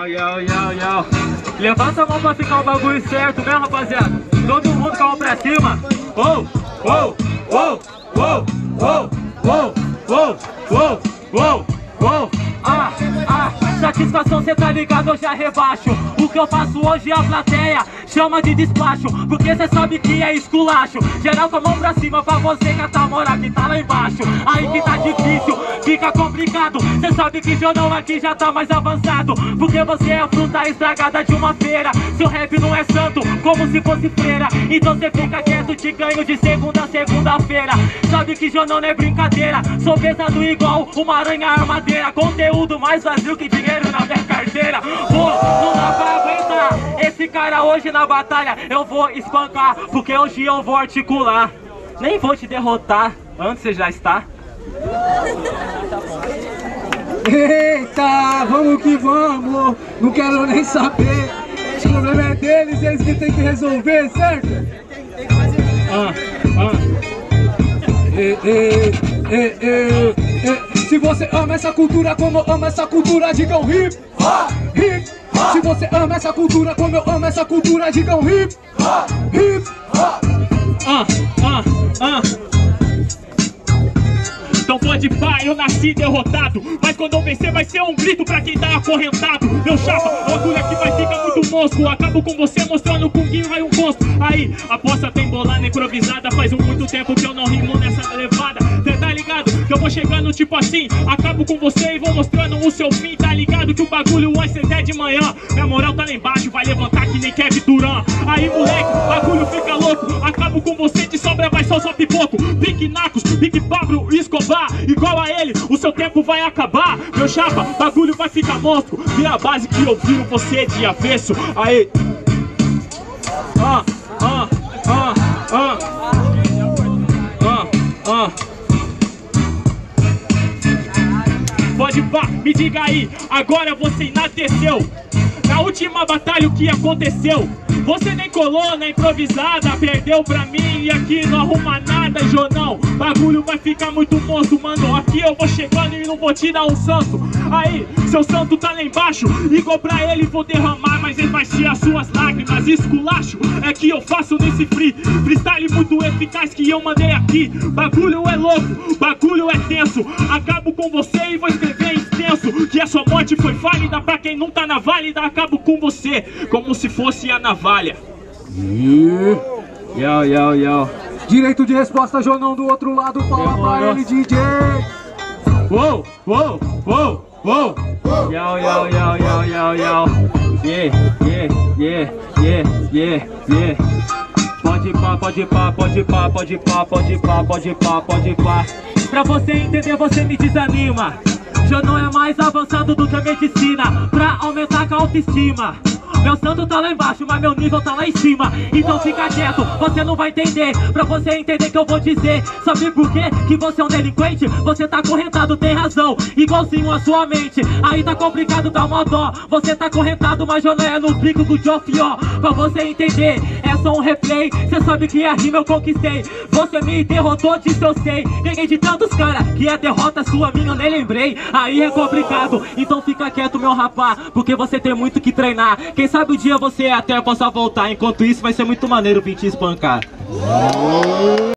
Iau, iau, iau, iau. Levanta a mão pra ficar o bagulho certo, né, rapaziada? Todo mundo com a mão pra cima. Uou, uou, uou, uou, uou, uou, uou, uou, uou, uou. Ah, ah, satisfação, cê tá ligado, eu já rebaixo. O que eu faço hoje a plateia chama de despacho, porque cê sabe que é esculacho. Geral com a mão pra cima pra você catar a moral que tá lá embaixo. Aí que tá difícil, fica complicado. Cê sabe que Jonão aqui já tá mais avançado, porque você é a fruta estragada de uma feira. Seu rap não é santo, como se fosse freira. Então cê fica quieto, te ganho de segunda a segunda-feira. Sabe que Jonão não é brincadeira, sou pesado igual uma aranha armadeira. Conteúdo mais vazio que dinheiro na minha carteira. Pô, não dá pra aguentar esse cara hoje na batalha. Eu vou espancar, porque hoje eu vou articular. Nem vou te derrotar, antes você já está. Eita, vamos que vamos. Não quero nem saber. O problema é deles, eles que tem que resolver, certo? Se você ama essa cultura como eu amo essa cultura, diga um hip hop, hip hop. Se você ama essa cultura como eu amo essa cultura, diga um hip hop, hip hop. Então pode pá, eu nasci derrotado, mas quando eu vencer vai ser um grito pra quem tá acorrentado. Meu chapa, orgulho aqui vai ficar muito monstro. Acabo com você mostrando com quem vai um monstro. Aí, aposta tem bolada improvisada. Faz muito tempo que eu não rimo nessa levada. Cê tá ligado? Que eu vou chegando tipo assim, acabo com você e vou mostrando o seu fim. Tá ligado que o bagulho vai ser até de manhã. Minha moral tá lá embaixo, vai levantar que nem Kevin Durant. Aí moleque, bagulho fica louco. Acabo com você, de sobra vai só pipoco. Pique Nacos, pique Pablo Escobar. Igual a ele, o seu tempo vai acabar. Meu chapa, bagulho vai ficar monstro. Vira a base que eu viro você de avesso. Aê. Pode pá, me diga aí. Agora você enalteceu na última batalha o que aconteceu. Você nem colou na improvisada, perdeu pra mim e aqui não arruma nada, Jonão. Bagulho vai ficar muito monstro, mano. Aqui eu vou chegando e não vou te dar um santo. Aí, seu santo tá lá embaixo, igual pra ele vou derramar, mas ele vai ser as suas lágrimas. Esculacho é que eu faço nesse freestyle muito eficaz que eu mandei aqui. Bagulho é louco, bagulho é tenso. Acabo com você e vou escrever extenso que a sua morte foi válida pra quem não tá na válida. Acabo com você, como se fosse a navalha. Yau, yau, yau. Direito de resposta, Jonão do outro lado. Fala pra ele, DJ. Uou, uou, uou, uou. Yau, yau, yau, yau, yau, yau. Yeah, yeah, yeah, yeah, yeah, yeah. Pode pá, pode pá, pode pá, pode pá, pode pá, pode pá, pode pá. Pra você entender, você me desanima. Jonão é mais avançado do que a medicina pra aumentar a autoestima. Meu santo tá lá embaixo, mas meu nível tá lá em cima. Então fica quieto, você não vai entender. Pra você entender que eu vou dizer, sabe por quê? Que você é um delinquente, você tá acorrentado, tem razão, igualzinho a sua mente. Aí tá complicado, dá uma dó. Você tá acorrentado, mas Jonão é no bico do Jofió. Pra você entender, é só um replay. Cê sabe que a rima eu conquistei. Você me derrotou, disso eu sei. Ganhei de tantos caras, que a derrota sua minha eu nem lembrei. Aí é complicado, então fica quieto, meu rapá, porque você tem muito que treinar. Quem sabe o dia você até possa voltar. Enquanto isso vai ser muito maneiro vir te espancar.